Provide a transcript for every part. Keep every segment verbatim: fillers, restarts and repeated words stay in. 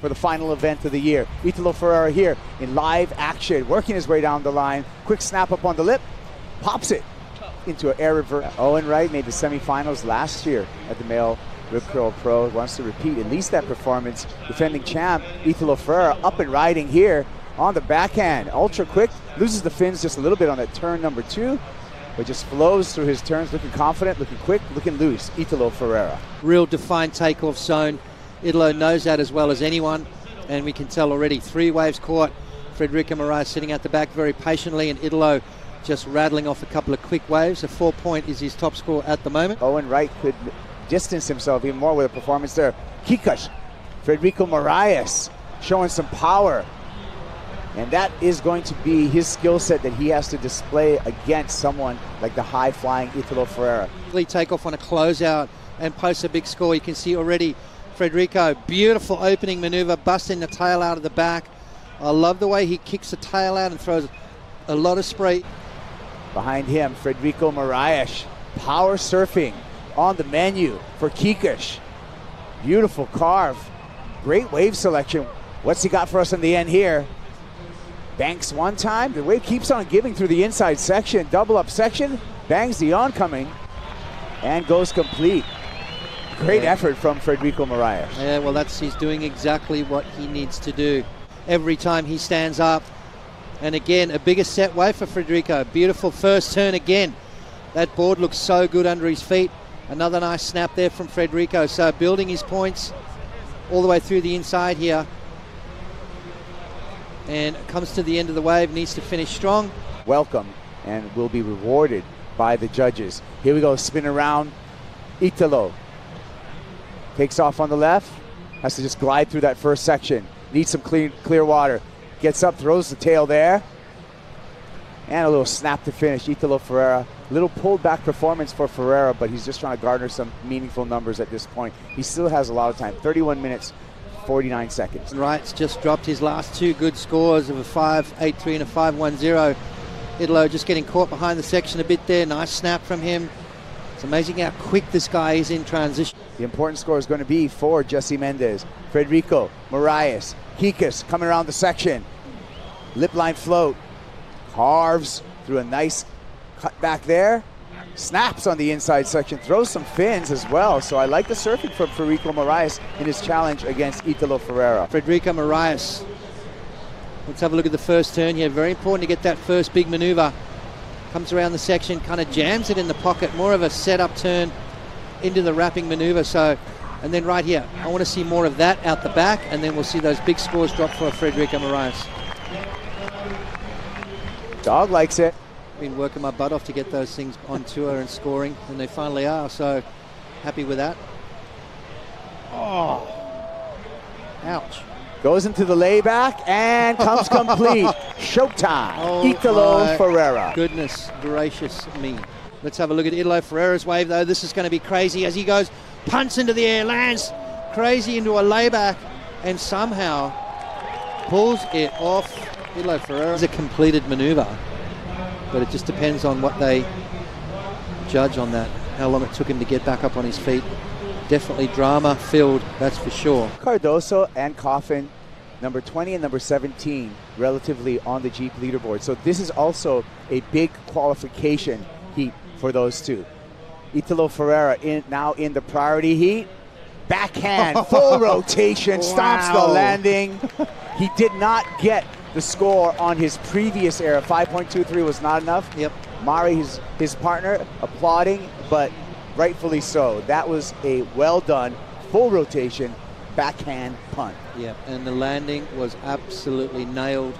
for the final event of the year. Italo Ferreira here in live action, working his way down the line. Quick snap up on the lip, pops it into an air reverse. Owen Wright made the semifinals last year at the male rip curl pro. Wants to repeat at least that performance. Defending champ Italo Ferreira up and riding here on the backhand. Ultra quick, loses the fins just a little bit on that turn number two, but just flows through his turns, looking confident, looking quick, looking loose. Italo Ferreira. Real defined takeoff zone. Italo knows that as well as anyone, and we can tell already. Three waves caught. Frederico Morais sitting at the back very patiently, and Italo just rattling off a couple of quick waves. A four-point is his top score at the moment. Owen Wright could distance himself even more with a performance there. Kikush, Frederico Morais showing some power, and that is going to be his skill set that he has to display against someone like the high-flying Italo Ferreira. Take off on a closeout and post a big score. You can see already Frederico, beautiful opening maneuver, busting the tail out of the back. I love the way he kicks the tail out and throws a lot of spray. Behind him, Frederico Morais, power surfing on the menu for Kikush. Beautiful carve, great wave selection. What's he got for us in the end here? Banks one time, the wave keeps on giving through the inside section, double up section, bangs the oncoming, and goes complete. Great yeah. effort from Frederico Morais. Yeah, well, that's he's doing exactly what he needs to do every time he stands up. And again, a bigger set wave for Frederico. Beautiful first turn again. That board looks so good under his feet. Another nice snap there from Frederico. So building his points all the way through the inside here. And comes to the end of the wave, needs to finish strong. Welcome, and will be rewarded by the judges. Here we go, spin around, Italo. Takes off on the left, has to just glide through that first section. Needs some clean, clear water. Gets up, throws the tail there. And a little snap to finish, Italo Ferreira. Little pulled back performance for Ferreira, but he's just trying to garner some meaningful numbers at this point. He still has a lot of time, thirty-one minutes, forty-nine seconds. Wright's just dropped his last two good scores of a five eight three and a five one zero. Italo just getting caught behind the section a bit there. Nice snap from him. It's amazing how quick this guy is in transition. The important score is going to be for Jesse Mendez. Frederico Morais, Kikush coming around the section. Lip line float, carves through a nice cut back there. Snaps on the inside section, throws some fins as well. So I like the surfing from Frederico Morais in his challenge against Italo Ferreira. Frederico Morais, let's have a look at the first turn here. Very important to get that first big maneuver. Comes around the section, kind of jams it in the pocket. More of a set-up turn into the wrapping maneuver. So, and then right here, I want to see more of that out the back, and then we'll see those big scores drop for Frederico Morais. Dog likes it. I've been working my butt off to get those things on tour and scoring, and they finally are, so happy with that. Oh, ouch. Goes into the layback and comes complete. Showtime, oh, Italo Ferreira. Goodness gracious me. Let's have a look at Italo Ferreira's wave, though. This is going to be crazy as he goes, punts into the air, lands crazy into a layback, and somehow pulls it off. Italo Ferreira is a completed maneuver, but it just depends on what they judge on that, how long it took him to get back up on his feet. Definitely drama-filled, that's for sure. Cardoso and Coffin, number twenty and number seventeen, relatively on the Jeep leaderboard. So this is also a big qualification heat for those two. Italo Ferreira in, now in the priority heat. Backhand, full rotation, stomps wow. the landing. He did not get the score on his previous error. five point two three was not enough. Yep. Mari, his, his partner, applauding, but rightfully so. That was a well-done, full rotation, backhand punt. Yeah, and the landing was absolutely nailed.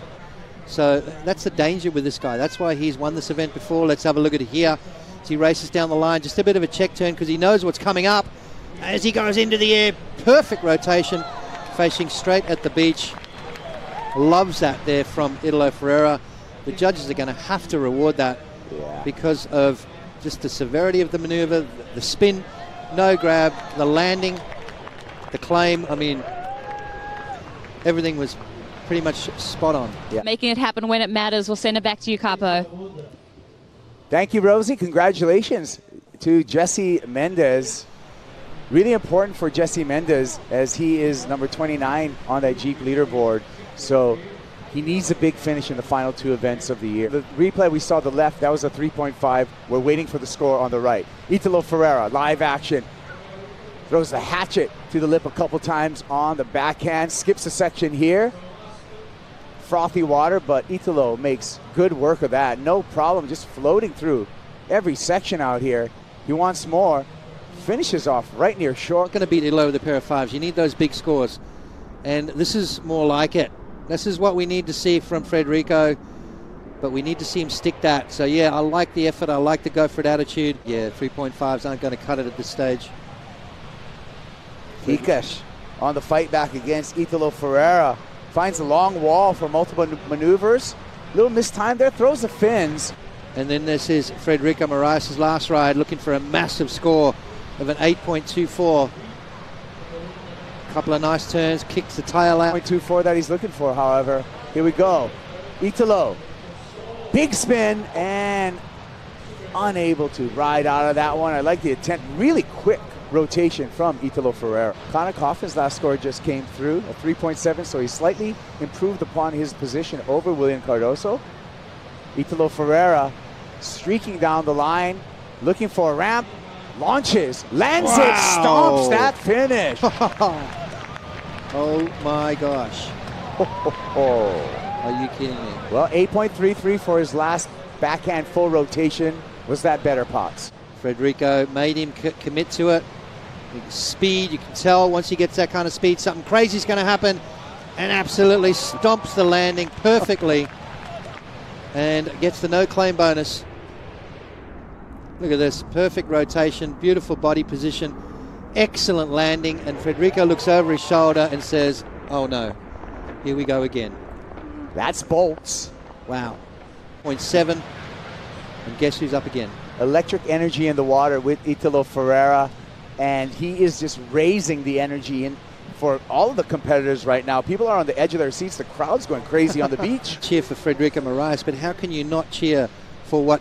So that's the danger with this guy. That's why he's won this event before. Let's have a look at it here. As he races down the line, just a bit of a check turn because he knows what's coming up. As he goes into the air, perfect rotation, facing straight at the beach. Loves that there from Italo Ferreira. The judges are going to have to reward that yeah. because of just the severity of the maneuver, the spin, no grab, the landing, the claim. I mean, everything was pretty much spot on. Yeah. Making it happen when it matters. We'll send it back to you, Capo. Thank you, Rosie. Congratulations to Jesse Mendez. really important for Jesse Mendez, as he is number twenty-nine on that Jeep leaderboard. So he needs a big finish in the final two events of the year. The replay we saw the left, that was a three point five. We're waiting for the score on the right. Italo Ferreira, live action. Throws the hatchet to the lip a couple times on the backhand. Skips a section here. Frothy water, but Italo makes good work of that. No problem, just floating through every section out here. He wants more. Finishes off right near short. Going to beat Italo with a pair of fives. You need those big scores. And this is more like it. This is what we need to see from Frederico, but we need to see him stick that. So, yeah, I like the effort. I like the go-for-it attitude. Yeah, three point fives aren't going to cut it at this stage. Kikush on the fight back against Italo Ferreira. Finds a long wall for multiple maneuvers. Little mistimed there. Throws the fins. And then this is Frederico Morais' last ride, looking for a massive score of an eight point two four. Couple of nice turns, kicks the tail out. point two four that he's looking for, however. Here we go. Italo, big spin, and unable to ride out of that one. I like the attempt, really quick rotation from Italo Ferreira. Connor Coffin's last score just came through, a three point seven, so he slightly improved upon his position over William Cardoso. Italo Ferreira streaking down the line, looking for a ramp, launches, lands wow. it, stomps that finish. Oh my gosh. Are you kidding me? Well, eight point three three for his last backhand full rotation. Was that better, Potts? Frederico made him c commit to it. Speed, you can tell once he gets that kind of speed, something crazy is going to happen. And absolutely stomps the landing perfectly. And gets the no claim bonus. Look at this, perfect rotation, beautiful body position, excellent landing, and Frederico looks over his shoulder and says, oh no, here we go again. That's bolts. Wow. point seven, and guess who's up again? Electric energy in the water with Italo Ferreira, and he is just raising the energy in for all of the competitors right now. People are on the edge of their seats. The crowd's going crazy on the beach. Cheer for Frederico Morais, but how can you not cheer for what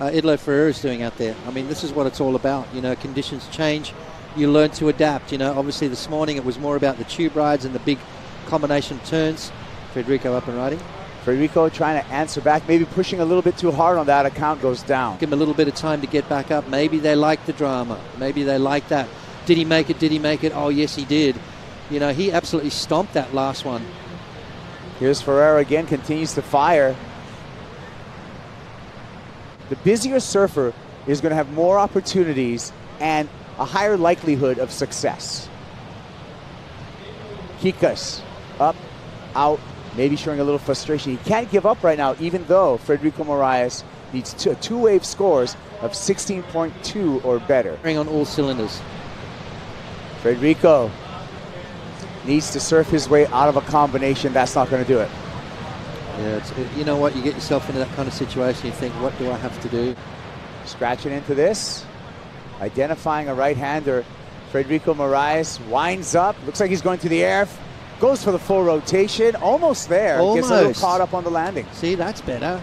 uh, Italo Ferreira is doing out there? I mean, this is what it's all about. You know, conditions change. You learn to adapt. You know, obviously this morning it was more about the tube rides and the big combination turns. Frederico up and riding. Frederico trying to answer back, maybe pushing a little bit too hard on that. Account goes down. Give him a little bit of time to get back up. Maybe they like the drama. Maybe they like that. Did he make it? Did he make it? Oh, yes, he did. You know, he absolutely stomped that last one. Here's Ferreira again, continues to fire. The busier surfer is going to have more opportunities and a higher likelihood of success. Kikush up, out, maybe showing a little frustration. He can't give up right now, even though Frederico Morais needs two, two wave scores of sixteen point two or better. On all cylinders. Frederico needs to surf his way out of a combination. That's not going to do it. Yeah, it's, you know what? You get yourself into that kind of situation. You think, what do I have to do? Scratching into this. Identifying a right-hander. Frederico Morais winds up. Looks like he's going through the air. Goes for the full rotation. Almost there. Almost. Gets a little caught up on the landing. See, that's better.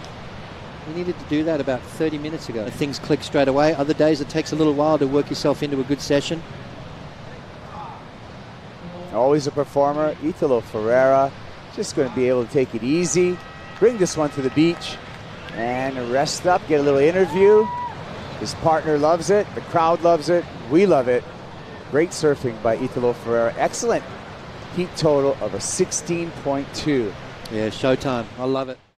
We needed to do that about thirty minutes ago. Things click straight away. Other days, it takes a little while to work yourself into a good session. Always a performer, Italo Ferreira, just going to be able to take it easy, bring this one to the beach, and rest up, get a little interview. His partner loves it, the crowd loves it, we love it. Great surfing by Italo Ferreira, excellent heat total of a sixteen point two. Yeah, showtime, I love it.